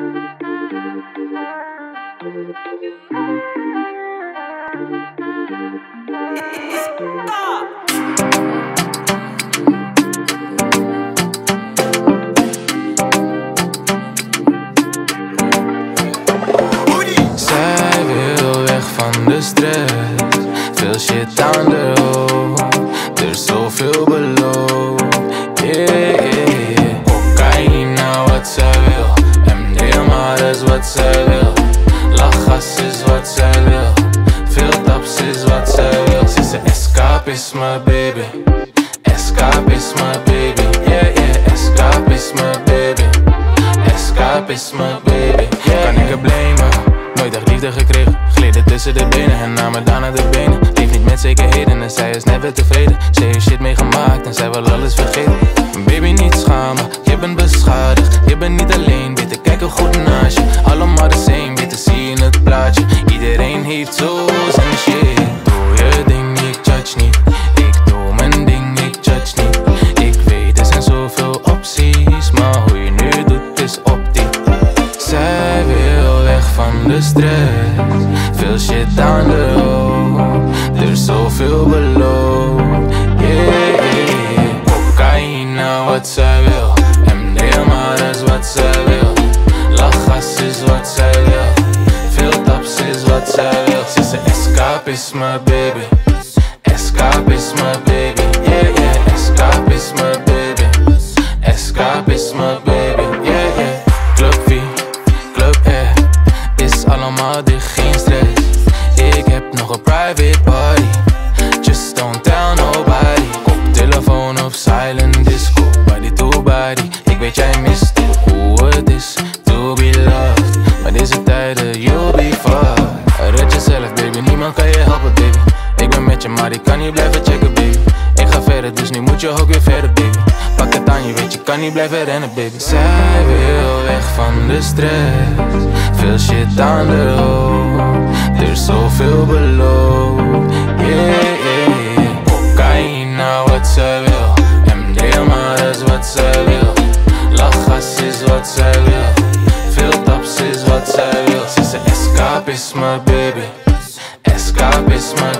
Zij wil weg van de stress, veel shit aan de hoofd, er is zoveel beloofd. Cocaïne, wat zij wil, MD maar is wat zij wil. Lachgas is wat zij wil, veel taps is wat zij wil. Ze zei escape is mijn baby, escape is mijn baby. Yeah yeah, escape is mijn baby, escape is mijn baby. Kan ik het blamen? Nooit echt liefde gekregen, gleden tussen de benen en namen daarna de benen. Leef niet met zekerheden en zij is never tevreden. Ze heeft shit meegemaakt en zij wil alles vergeten. Baby, niet schamen, je bent beschadigd, je bent niet alleen, beter kijken goed naast je. Allemaal de same, beter zie je in het plaatje. Iedereen heeft zo zijn shit. Doe je ding, ik judge niet. Ik doe mijn ding, ik judge niet. Ik weet er zijn zoveel opties, maar hoe je nu doet is optiek. Zij wil weg van de stress, veel shit aan de hoofd, er is zoveel beloofd. Wat zij wil, MD maar is wat zij wil. Lachgas is wat zij wil, veel taps is wat zij wil. Ze zei escape is mijn baby, escape is mijn baby. Yeah yeah, escape is mijn baby, escape is mijn baby. Yeah yeah, club V, club R, is allemaal dicht, geen stress. Ik heb nog een private party, just don't tell nobody. Koptelefoon op silent disco, ik weet jij mist hoe het is to be loved, maar deze tijden you'll be fucked. Red jezelf baby, niemand kan je helpen baby. Ik ben met je maar ik kan niet blijven checken baby. Ik ga verder dus nu moet je ook weer verder baby. Pak het aan je weet je kan niet blijven rennen baby. Zij wil weg van de stress, veel shit aan de hoofd, er is zoveel beloofd. Yeah, cocaïne wat zij wil, MD maar is wat zij wil. Lachgas is wat zij wil, veel taps is wat zij wil. Ze zei escape is my baby, escape is my